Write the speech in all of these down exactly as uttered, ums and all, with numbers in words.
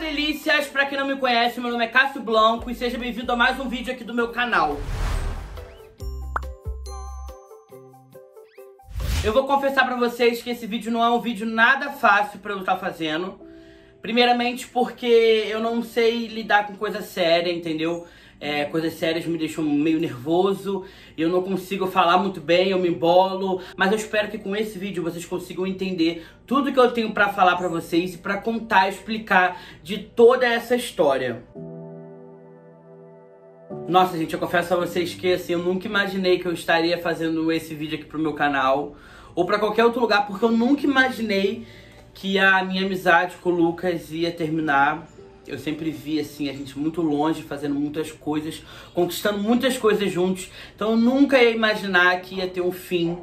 delícias! Pra quem não me conhece, meu nome é Cássio Blanco e seja bem-vindo a mais um vídeo aqui do meu canal. Eu vou confessar pra vocês que esse vídeo não é um vídeo nada fácil pra eu estar fazendo. Primeiramente porque eu não sei lidar com coisa séria, entendeu? É, coisas sérias me deixam meio nervoso, eu não consigo falar muito bem, eu me embolo. Mas eu espero que com esse vídeo vocês consigam entender tudo que eu tenho pra falar pra vocês e pra contar e explicar de toda essa história. Nossa, gente, eu confesso a vocês que assim, eu nunca imaginei que eu estaria fazendo esse vídeo aqui pro meu canal ou pra qualquer outro lugar, porque eu nunca imaginei que a minha amizade com o Lucas ia terminar. Eu sempre vi, assim, a gente muito longe, fazendo muitas coisas, conquistando muitas coisas juntos. Então eu nunca ia imaginar que ia ter um fim.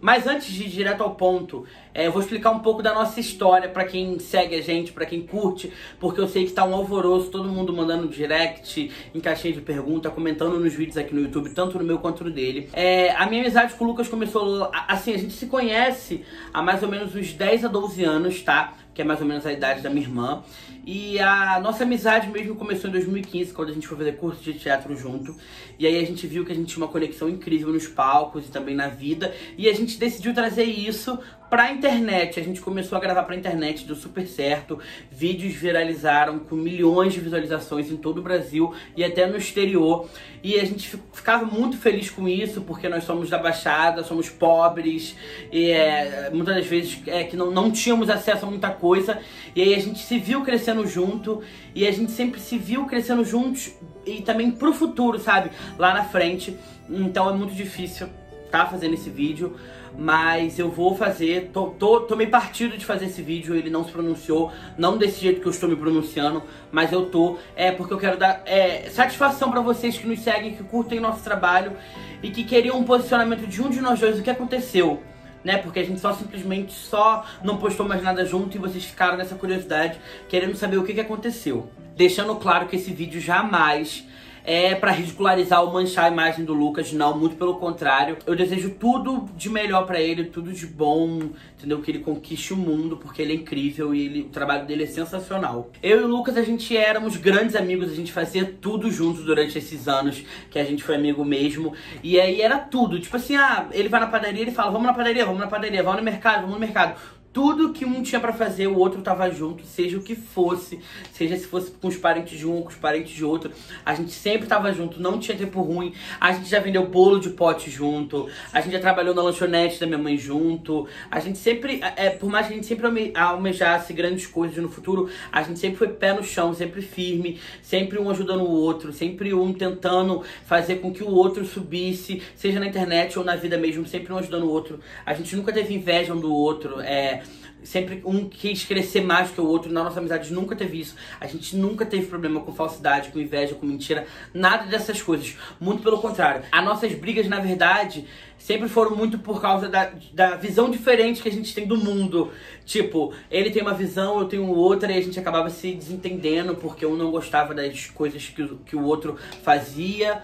Mas antes de ir direto ao ponto, é, eu vou explicar um pouco da nossa história pra quem segue a gente, pra quem curte, porque eu sei que tá um alvoroço, todo mundo mandando direct, em caixinha de pergunta, comentando nos vídeos aqui no YouTube, tanto no meu quanto no dele. É, a minha amizade com o Lucas começou, assim, a gente se conhece há mais ou menos uns dez a doze anos, tá? Que é mais ou menos a idade da minha irmã. E a nossa amizade mesmo começou em dois mil e quinze, quando a gente foi fazer curso de teatro junto. E aí a gente viu que a gente tinha uma conexão incrível nos palcos e também na vida. E a gente decidiu trazer isso pra internet. A gente começou a gravar pra internet, deu super certo. Vídeos viralizaram com milhões de visualizações em todo o Brasil e até no exterior. E a gente ficava muito feliz com isso, porque nós somos da Baixada, somos pobres. E é, muitas das vezes é, que não, não tínhamos acesso a muita coisa. Coisa, e aí a gente se viu crescendo junto, e a gente sempre se viu crescendo juntos e também pro futuro, sabe? Lá na frente. Então é muito difícil tá fazendo esse vídeo, mas eu vou fazer. Tô, tô, tomei partido de fazer esse vídeo, ele não se pronunciou, não desse jeito que eu estou me pronunciando, mas eu tô, é porque eu quero dar é, satisfação pra vocês que nos seguem, que curtem nosso trabalho e que queriam um posicionamento de um de nós dois, o que aconteceu. Né? Porque a gente só simplesmente só não postou mais nada junto e vocês ficaram nessa curiosidade querendo saber o que, que aconteceu. Deixando claro que esse vídeo jamais é pra ridicularizar ou manchar a imagem do Lucas, não, muito pelo contrário. Eu desejo tudo de melhor pra ele, tudo de bom, entendeu? Que ele conquiste o mundo, porque ele é incrível e ele, o trabalho dele é sensacional. Eu e o Lucas, a gente éramos grandes amigos, a gente fazia tudo juntos durante esses anos que a gente foi amigo mesmo. E aí era tudo, tipo assim, ah, ele vai na padaria, ele fala, vamos na padaria, vamos na padaria, vamos no mercado, vamos no mercado. Tudo que um tinha pra fazer, o outro tava junto, seja o que fosse. Seja se fosse com os parentes de um ou com os parentes de outro. A gente sempre tava junto, não tinha tempo ruim. A gente já vendeu bolo de pote junto. A gente já trabalhou na lanchonete da minha mãe junto. A gente sempre, é, por mais que a gente sempre almejasse grandes coisas no futuro, a gente sempre foi pé no chão, sempre firme. Sempre um ajudando o outro, sempre um tentando fazer com que o outro subisse. Seja na internet ou na vida mesmo, sempre um ajudando o outro. A gente nunca teve inveja um do outro, é... Sempre um quis crescer mais que o outro. Na nossa amizade nunca teve isso. A gente nunca teve problema com falsidade, com inveja, com mentira. Nada dessas coisas. Muito pelo contrário. As nossas brigas, na verdade, sempre foram muito por causa da, da visão diferente que a gente tem do mundo. Tipo, ele tem uma visão, eu tenho outra. E a gente acabava se desentendendo porque um não gostava das coisas que, que o outro fazia.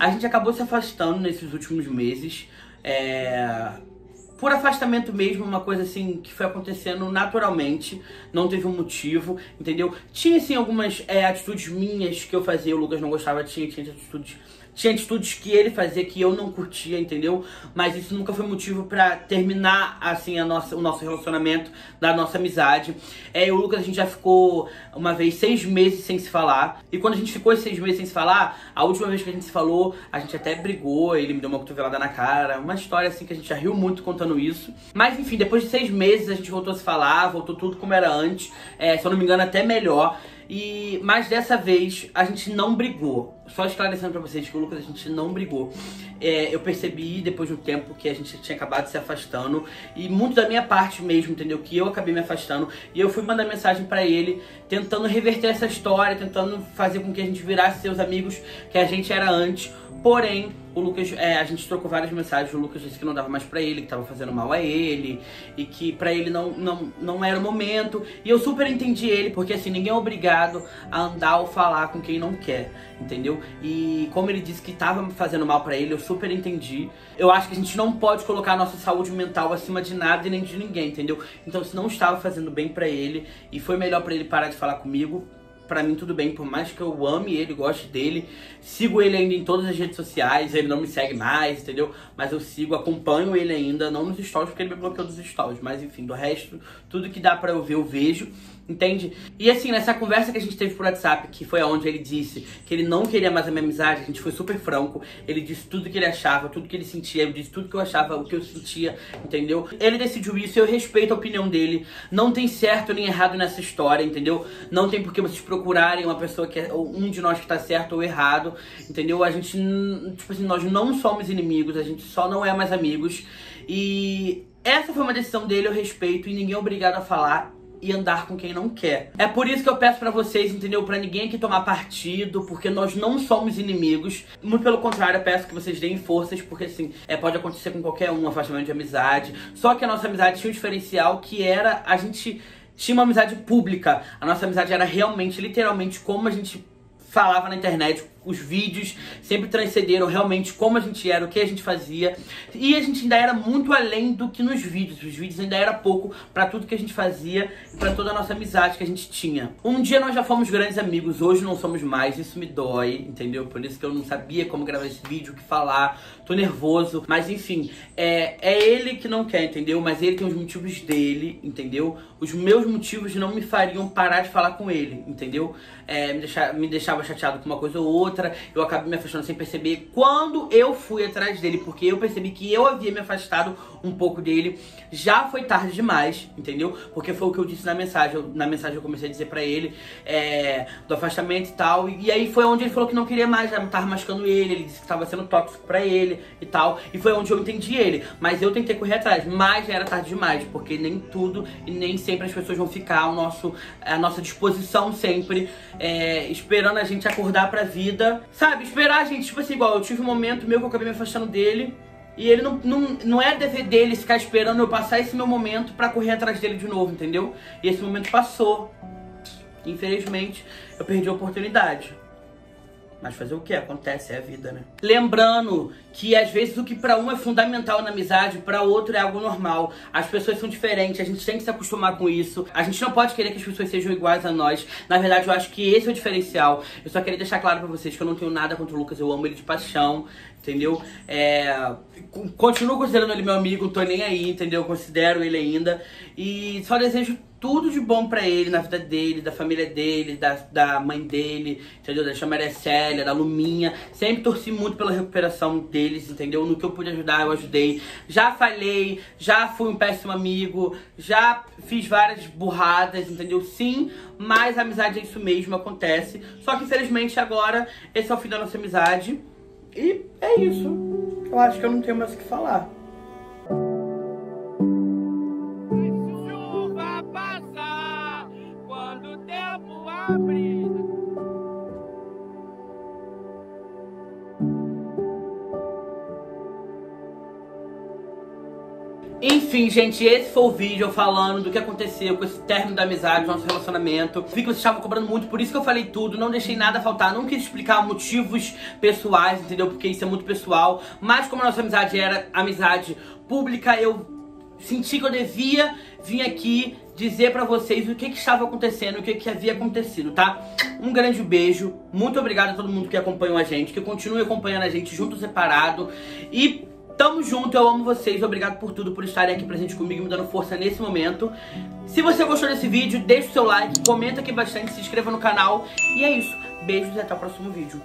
A gente acabou se afastando nesses últimos meses. É... Por afastamento mesmo, uma coisa assim que foi acontecendo naturalmente, não teve um motivo, entendeu? Tinha assim algumas é, atitudes minhas que eu fazia, o Lucas não gostava, tinha, tinha atitudes... Tinha atitudes que ele fazia que eu não curtia, entendeu? Mas isso nunca foi motivo pra terminar, assim, a nossa, o nosso relacionamento, da nossa amizade. É, eu e o Lucas, a gente já ficou, uma vez, seis meses sem se falar. E quando a gente ficou seis meses sem se falar, a última vez que a gente se falou, a gente até brigou, ele me deu uma cotovelada na cara. Uma história, assim, que a gente já riu muito contando isso. Mas, enfim, depois de seis meses, a gente voltou a se falar, voltou tudo como era antes. É, se eu não me engano, até melhor. E, mas dessa vez a gente não brigou. Só esclarecendo pra vocês que o Lucas, a gente não brigou. É, eu percebi depois de um tempo que a gente tinha acabado se afastando. E muito da minha parte mesmo, entendeu? Que eu acabei me afastando. E eu fui mandar mensagem pra ele, tentando reverter essa história, tentando fazer com que a gente virasse seus amigos que a gente era antes. Porém, o Lucas, é, a gente trocou várias mensagens. O Lucas disse que não dava mais pra ele, que tava fazendo mal a ele. E que pra ele não, não, não era o momento. E eu super entendi ele, porque assim, ninguém é obrigado a andar ou falar com quem não quer, entendeu? aconteceu. E como ele disse que tava fazendo mal pra ele, eu super entendi. Eu acho que a gente não pode colocar a nossa saúde mental acima de nada e nem de ninguém, entendeu? Então se não estava fazendo bem pra ele e foi melhor pra ele parar de falar comigo, pra mim tudo bem, por mais que eu ame ele, goste dele, sigo ele ainda em todas as redes sociais, ele não me segue mais, entendeu? Mas eu sigo, acompanho ele ainda, não nos stories, porque ele me bloqueou dos stories, mas enfim, do resto, tudo que dá pra eu ver, eu vejo, entende? E assim, nessa conversa que a gente teve por WhatsApp, que foi aonde ele disse que ele não queria mais a minha amizade, a gente foi super franco, ele disse tudo que ele achava, tudo que ele sentia, eu disse tudo que eu achava, o que eu sentia, entendeu? Ele decidiu isso, eu respeito a opinião dele, não tem certo nem errado nessa história, entendeu? Não tem porque vocês procurarem uma pessoa que é, ou um de nós que tá certo ou errado, entendeu? A gente, tipo assim, nós não somos inimigos, a gente só não é mais amigos. E essa foi uma decisão dele, eu respeito, e ninguém é obrigado a falar e andar com quem não quer. É por isso que eu peço pra vocês, entendeu? Pra ninguém aqui tomar partido, porque nós não somos inimigos. Muito pelo contrário, eu peço que vocês deem forças, porque assim, é, pode acontecer com qualquer um, afastamento de amizade. Só que a nossa amizade tinha um diferencial, que era a gente tinha uma amizade pública. A nossa amizade era realmente, literalmente, como a gente falava na internet. Os vídeos sempre transcenderam realmente como a gente era, o que a gente fazia. E a gente ainda era muito além do que nos vídeos. Os vídeos ainda era pouco pra tudo que a gente fazia e pra toda a nossa amizade que a gente tinha. Um dia nós já fomos grandes amigos, hoje não somos mais. Isso me dói, entendeu? Por isso que eu não sabia como gravar esse vídeo, o que falar. Tô nervoso, mas enfim, é, é ele que não quer, entendeu? Mas ele tem os motivos dele, entendeu? Os meus motivos não me fariam parar de falar com ele, entendeu? É, me, deixar, me deixava chateado com uma coisa ou outra. Eu acabei me afastando sem perceber quando eu fui atrás dele, porque eu percebi que eu havia me afastado um pouco dele. Já foi tarde demais, entendeu? Porque foi o que eu disse na mensagem. Eu, na mensagem eu comecei a dizer pra ele é, do afastamento e tal. E, e aí foi onde ele falou que não queria mais, já tava machucando ele. Ele disse que tava sendo tóxico pra ele e tal. E foi onde eu entendi ele. Mas eu tentei correr atrás, mas já era tarde demais, porque nem tudo e nem sempre as pessoas vão ficar ao nosso, à nossa disposição sempre, é, esperando a gente acordar pra vida. Sabe, esperar, gente, tipo assim, igual eu tive um momento meu que eu acabei me afastando dele. E ele não, não, não é dever dele ficar esperando eu passar esse meu momento pra correr atrás dele de novo, entendeu? E esse momento passou. Infelizmente, eu perdi a oportunidade. Mas fazer o que? Acontece, é a vida, né? Lembrando que às vezes o que pra um é fundamental na amizade, pra outro é algo normal. As pessoas são diferentes, a gente tem que se acostumar com isso. A gente não pode querer que as pessoas sejam iguais a nós. Na verdade, eu acho que esse é o diferencial. Eu só queria deixar claro pra vocês que eu não tenho nada contra o Lucas, eu amo ele de paixão, entendeu? É... Continuo considerando ele meu amigo, não tô nem aí, entendeu? Eu considero ele ainda. E só desejo tudo de bom pra ele, na vida dele, da família dele, da, da mãe dele, entendeu? Da chamaré Célia, da Luminha. Sempre torci muito pela recuperação deles, entendeu? No que eu pude ajudar, eu ajudei. Já falhei, já fui um péssimo amigo, já fiz várias burradas, entendeu? Sim, mas a amizade é isso mesmo, acontece. Só que, infelizmente, agora, esse é o fim da nossa amizade. E é isso. Eu acho que eu não tenho mais o que falar. Enfim, gente, esse foi o vídeo falando do que aconteceu com esse término da amizade, do nosso relacionamento. Vi que vocês estavam cobrando muito, por isso que eu falei tudo, não deixei nada faltar, não quis explicar motivos pessoais, entendeu? Porque isso é muito pessoal. Mas como a nossa amizade era amizade pública, eu senti que eu devia vir aqui dizer pra vocês o que que estava acontecendo, o que que havia acontecido, tá? Um grande beijo, muito obrigado a todo mundo que acompanhou a gente, que continue acompanhando a gente junto, separado. E tamo junto, eu amo vocês, obrigado por tudo, por estarem aqui presente comigo e me dando força nesse momento. Se você gostou desse vídeo, deixa o seu like, comenta aqui bastante, se inscreva no canal. E é isso, beijos e até o próximo vídeo.